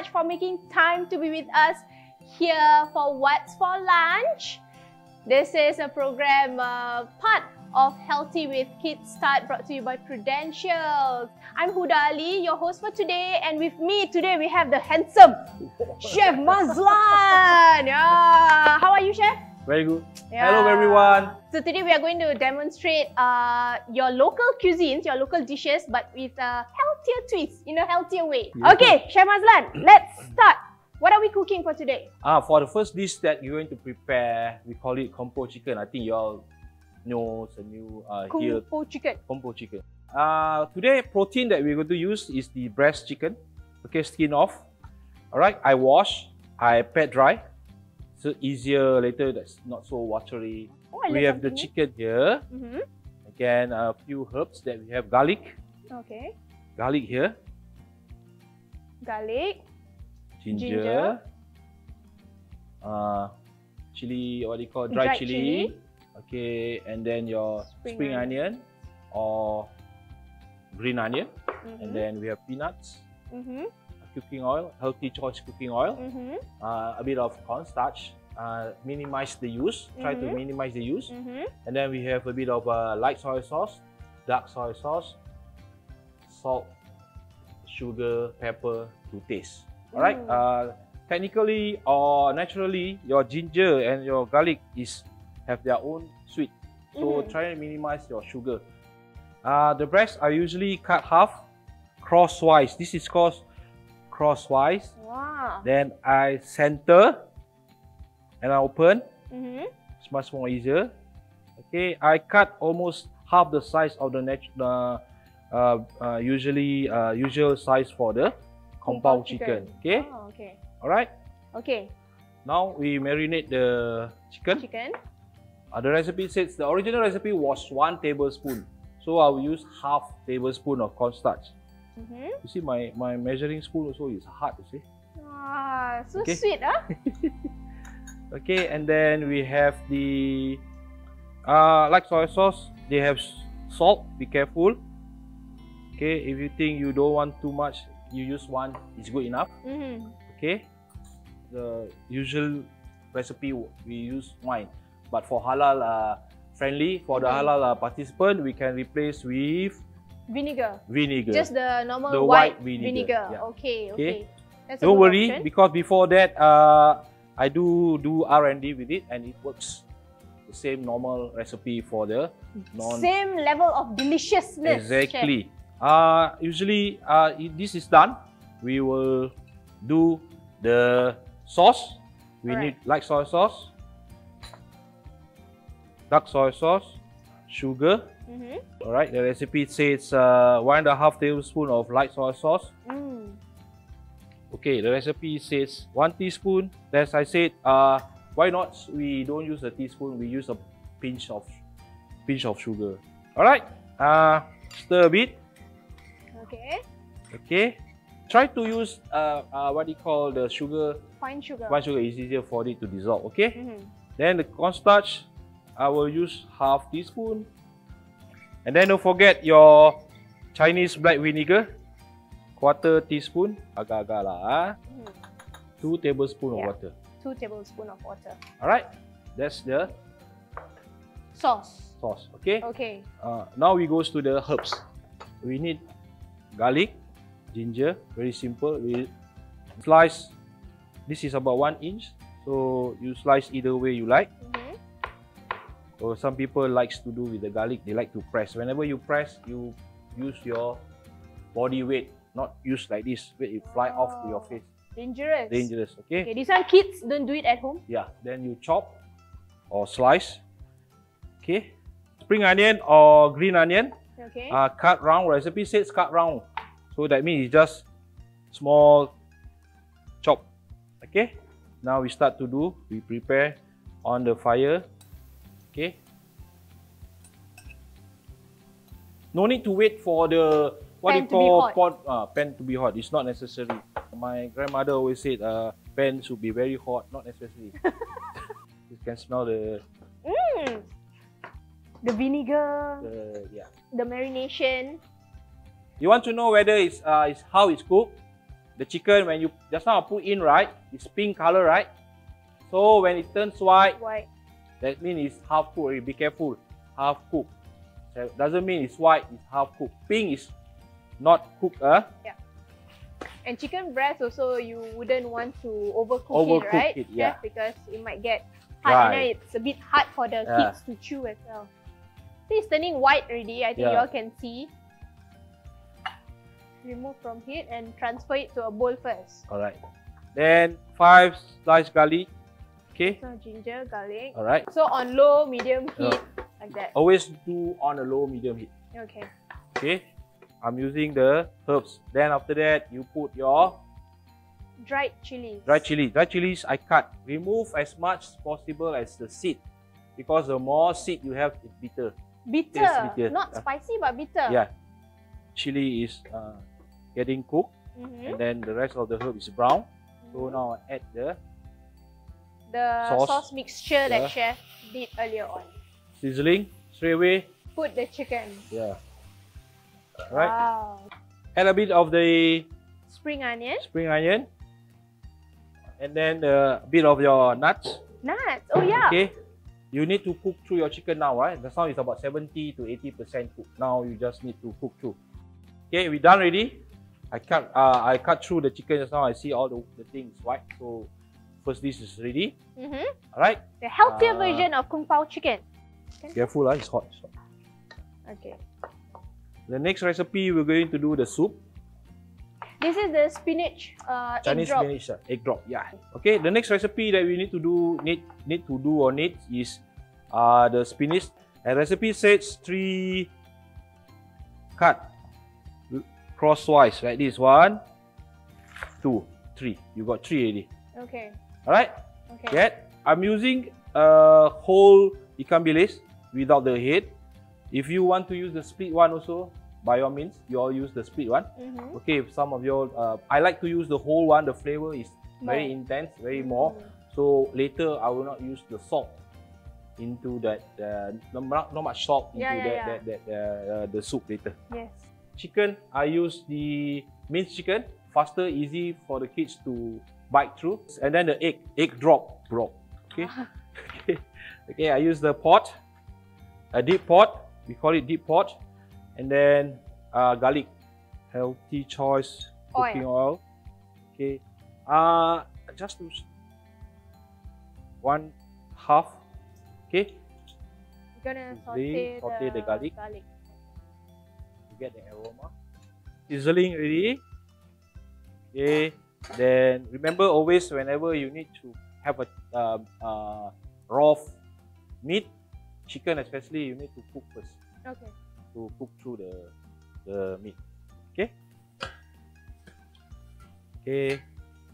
much for making time to be with us here for What's for Lunch? This is a program part of Healthy with Kids Start, brought to you by Prudential. I'm Huda Ali, your host for today, and with me today we have the handsome Chef Mazlan. Yeah. How are you, Chef? Very good. Yeah. Hello everyone. So today we are going to demonstrate your local cuisines, your local dishes, but with a healthier twist, in a healthier way. Yeah. Okay, Chef Mazlan, let's start. What are we cooking for today? For the first dish that you're going to prepare, we call it kompo chicken. I think you all know it's a new here. Kung Pao Chicken. Kompo chicken. Today, protein that we're going to use is the breast chicken. Okay, skin off. Alright, I wash, I pat dry. So easier later, that's not so watery. Oh, we have the chicken here. Mm-hmm. Again, a few herbs that we have. Garlic. Okay. Garlic here. Garlic. Ginger. Chili, what do you call it? Dried chili. Okay, and then your spring onion or green onion. Mm-hmm. And then we have peanuts, mm-hmm. Cooking oil, healthy choice cooking oil, mm-hmm. A bit of cornstarch. Minimize the use, try mm-hmm. to minimize the use. Mm-hmm. And then we have a bit of light soy sauce, dark soy sauce, salt, sugar, pepper to taste. Alright, technically or naturally, your ginger and your garlic have their own sweet. So mm-hmm. try and minimize your sugar. The breasts are usually cut half crosswise. This is called crosswise. Wow. Then I center and I open. Mm-hmm. It's much more easier. Okay, I cut almost half the size of the usual size for the Pao chicken. Okay. Oh, okay. All right. Okay. Now we marinate the chicken. The recipe says the original recipe was 1 tablespoon, so I will use half tablespoon of cornstarch. Mm-hmm. You see, my measuring spoon also is hard. You see. Ah, so okay. Sweet, huh? Okay, and then we have the like soy sauce. They have salt. Be careful. Okay, if you think you don't want too much, you use one, it's good enough. Mm-hmm. Okay, the usual recipe we use wine, but for halal friendly, for the halal participant, we can replace with vinegar. Vinegar, just the normal white vinegar. Yeah. Okay. That's don't worry option. Because before that, I do R&D with it and it works. The same normal recipe for the same level of deliciousness. Exactly. Chef. Usually, if this is done, we will do the sauce. We need light soy sauce, dark soy sauce, sugar. Mm-hmm. All right. The recipe says 1.5 tablespoons of light soy sauce. Mm. Okay. The recipe says 1 teaspoon. As I said, why not? We don't use a teaspoon. We use a pinch of sugar. All right. Stir a bit. Okay. Try to use what do you call the sugar? Fine sugar. Fine sugar is easier for it to dissolve. Okay. Mm-hmm. Then the cornstarch, I will use half teaspoon. And then don't forget your Chinese black vinegar, 1/4 teaspoon, agak-agak lah. Huh? Mm. 2 tablespoons of water. 2 tablespoons of water. All right. That's the sauce. Okay. Okay. Now we go to the herbs. We need garlic, ginger, very simple. We slice, this is about 1 inch, so you slice either way you like. Mm-hmm. Or some people likes to do with the garlic, they like to press. Whenever you press, you use your body weight, not use like this, it fly off to your face. Dangerous. Dangerous, okay? These are kids, don't do it at home. Yeah, then you chop or slice, okay? Spring onion or green onion. Okay. Cut round, recipe says cut round, so that means it's just small chop. Okay, now we start to do, we prepare on the fire. Okay, no need to wait for the pan to be hot, it's not necessary. My grandmother always said pan should be very hot, not necessary. You can smell the the vinegar, the marination. You want to know whether it's how it's cooked? The chicken, when you just now put in, right, it's pink color, right? So when it turns white, that means it's half cooked. Be careful, half cooked. That doesn't mean it's white, it's half cooked. Pink is not cooked, huh? Yeah. And chicken breast also, you wouldn't want to overcook it, right? It, yeah. Just because it might get hard, right. And it's a bit hard for the kids to chew as well. See, it's turning white already. I think you all can see. Remove from here and transfer it to a bowl first. Alright. Then 5 sliced garlic. Okay. So ginger, garlic. Alright. So on low, medium heat, like that. Always do on a low, medium heat. Okay. Okay. I'm using the herbs. Then after that, you put your dried chilies. Dried chilies, I cut. Remove as much as possible as the seed, because the more seed you have, it's bitter. Bitter. Not spicy, but bitter. Yeah. Chili is getting cooked, and then the rest of the herb is brown. So now I add the sauce mixture that Chef did earlier on. Sizzling straight away. Put the chicken. Yeah. Right. Wow. Add a bit of the spring onion. And then a bit of your nuts. Oh yeah. Okay. You need to cook through your chicken now, right? The sound is about 70 to 80% cooked. Now you just need to cook through. Okay, we're done already. I cut through the chicken just now. I see all the things, right? So first dish is ready. Alright. The healthier version of Kung Pao chicken. Okay. Careful, it's hot. Okay. The next recipe, we're going to do the soup. This is the spinach Chinese egg drop. Yeah. Okay. The next recipe that we need to do is the spinach. And recipe says 3 cut crosswise like this. 1, 2, 3. You got 3 already. Okay. All right. Okay. I'm using whole ikan bilis without the head. If you want to use the split one also, by all means, you all use the split one. Okay, if some of you I like to use the whole one. The flavor is very intense, very more. So later, I will not use the salt into that. Not much salt into the soup later. Yes. Chicken, I use the minced chicken. Faster, easy for the kids to bite through. And then the egg drop. Okay. Okay, I use the pot, a deep pot. We call it deep pot. And then garlic, healthy choice, cooking oil. Okay, just 1/2. Okay, you're gonna saute the garlic. You get the aroma. Sizzling ready. Okay, then remember always whenever you need to have a raw meat, chicken especially, you need to cook first. Okay. To cook through the meat. Okay. Okay.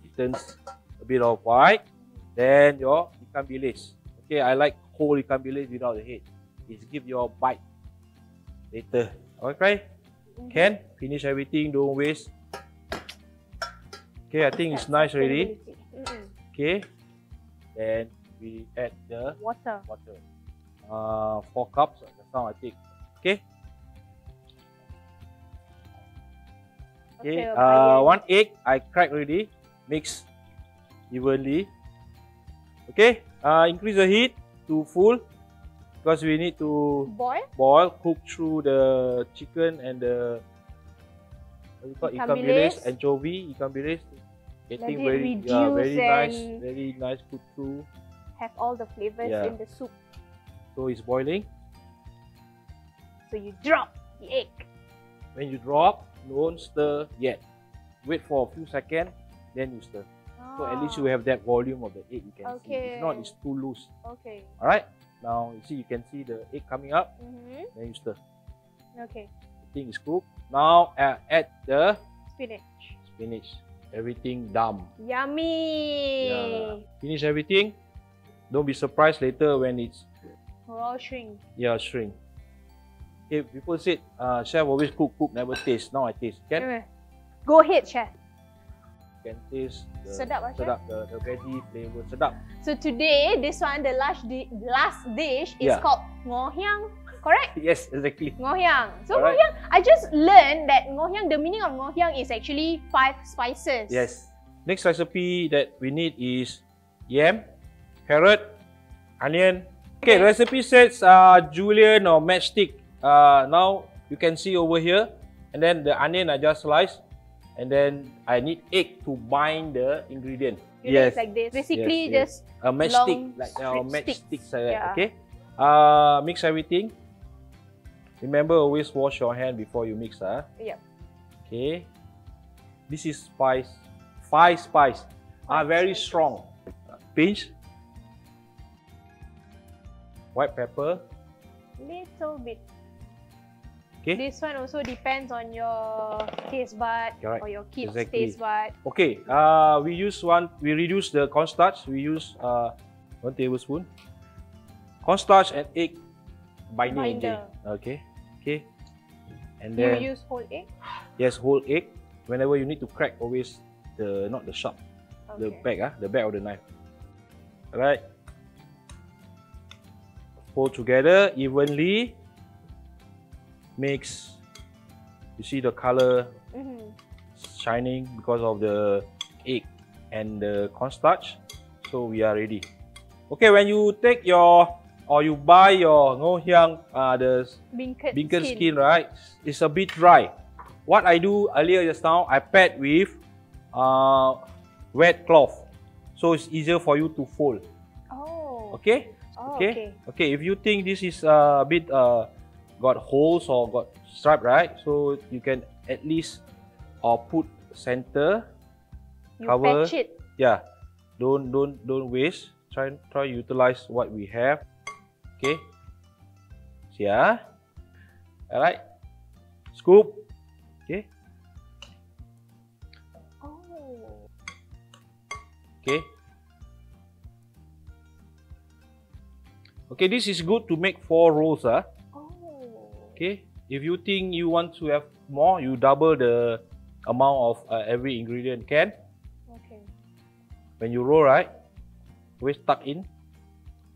It turns a bit of white. Then your ikan bilis. Okay, I like whole ikan bilis without the head. It's give your bite later. Okay. Can finish everything. Don't waste. Okay, I think it's nice already. Okay. Then we add the water. 4 cups. That's how I take. Okay. Okay, 1 egg I cracked already, mix evenly. Okay, increase the heat to full because we need to boil, cook through the chicken and the ikan bilis, anchovy, ikan bilis. Getting very, very nice, cook through. Have all the flavors in the soup. So it's boiling. So you drop the egg. When you drop, don't stir yet. Wait for a few seconds, then you stir. So at least you have that volume of the egg. You can see. If not, it's too loose. Okay. All right. Now you see, you can see the egg coming up. Then you stir. Okay. The thing is cooked. Now add the spinach. Everything dumb. Yummy. Yeah. Finish everything. Don't be surprised later when it's all shrink. Yeah, shrink. Okay, people said, Chef always cook, never taste. Now I taste. Can? Go ahead, Chef. You can taste the sedap, the veggie flavor. Sedap. So today, this one, the last dish is called Ngoh Hiang. Correct? Yes, exactly. Ngoh Hiang. So Ngoh Hiang, I just learned that Ngoh Hiang, the meaning of Ngoh Hiang is actually 5 spices. Yes. Next recipe that we need is yam, carrot, onion. Okay, recipe sets are julienne or matchstick. Now you can see over here, and then the onion I just sliced, and then I need egg to bind the ingredient. Yes, like this. Basically, just a matchstick, like matchsticks like that. Okay. Mix everything. Remember, always wash your hand before you mix, huh? Yeah. Okay. This is spice. 5 spice. Are very strong. Pinch. White pepper. Little bit. Okay. This one also depends on your taste bud or your kids' taste bud. Okay. We reduce the cornstarch. We use 1 tablespoon. Cornstarch and egg binder. Okay, okay. And then you use whole egg? Yes, whole egg. Whenever you need to crack, always the not the sharp, the back, the back of the knife. Alright. Fold together evenly. Mix. You see the color shining because of the egg and the cornstarch. So we are ready. Okay, when you take your or you buy your Ngoh Hiang, the beancurd skin, right? It's a bit dry. What I do earlier just now, I paired with wet cloth. So it's easier for you to fold. Oh. Okay? Oh, okay? Okay, if you think this is a bit got holes or got stripe, right? So you can at least put center, you cover. Patch it. Yeah. Don't waste. Try to utilize what we have. Okay. See ya. Alright. Scoop. Okay. Oh. Okay. Okay, this is good to make 4 rolls. Oh. Okay. If you think you want to have more, you double the amount of every ingredient can. Okay. When you roll, right? Always tuck in.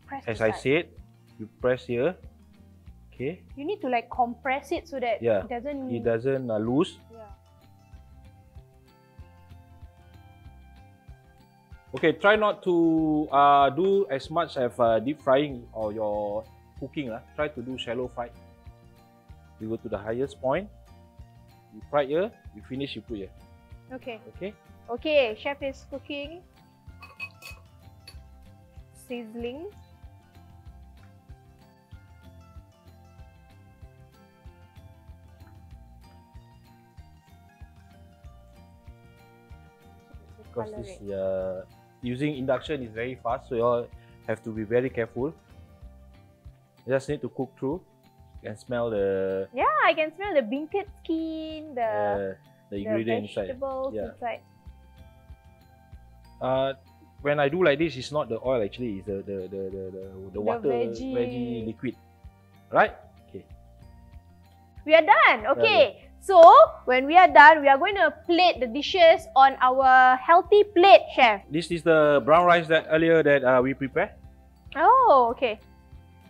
Press as I said, you press here. Okay. You need to like compress it so that it doesn't. It doesn't loose. Yeah. Okay. Try not to do as much of deep frying or your cooking. Try to do shallow fry. You go to the highest point. You fry here. You finish. You put here. Okay. Okay. Okay. Chef is cooking. Sizzling. Because this using induction is very fast, so you all have to be very careful. You just need to cook through. You can smell the I can smell the beancurd skin, the ingredient inside. Inside. When I do like this, it's not the oil actually, it's the water, veggie liquid. Right? Okay. We are done. Okay. So, when we are done, we are going to plate the dishes on our healthy plate, Chef. This is the brown rice that earlier that we prepared. Oh, okay.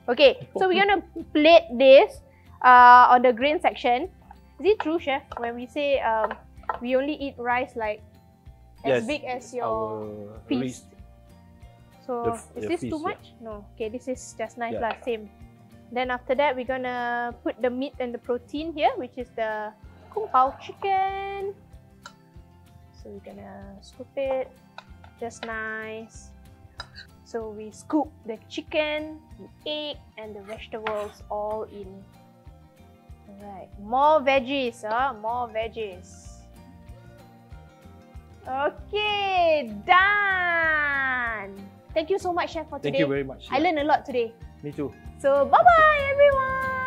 Okay. So, we're going to plate this on the grain section. Is it true, Chef, when we say we only eat rice like as big as your piece. So, is this too much? No. Okay, this is just nice, same. Then after that, we're gonna put the meat and the protein here, which is the Kung Pao chicken. So, we're gonna scoop it just nice. So, we scoop the chicken, the egg, and the vegetables all in. Alright, more veggies, more veggies. Okay, done! Thank you so much, Chef, for today. Thank you very much. I learned a lot today. Me too. So, bye-bye, everyone!